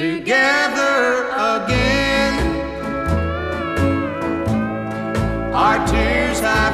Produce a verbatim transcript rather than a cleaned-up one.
together again. Our tears have